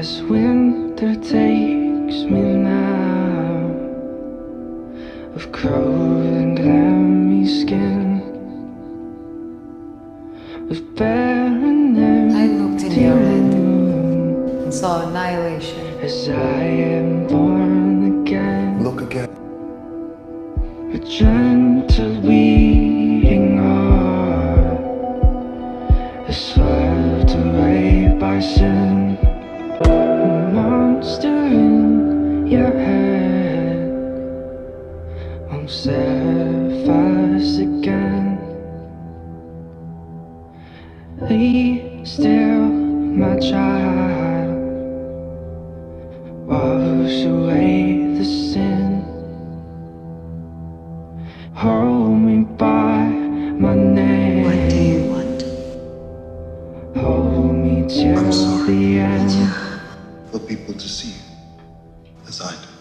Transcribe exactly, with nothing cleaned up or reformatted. as winter takes me now, of cold and clammy skin, of barren empty I looked in your head and saw annihilation. As I am born again, look again, a gentle weeding heart is swept away by sin. A monster in your head won't suffice again. Be still, my child, wash away the sin. Hold me by my name. What do you want? Hold me till the end. For people to see, as I do.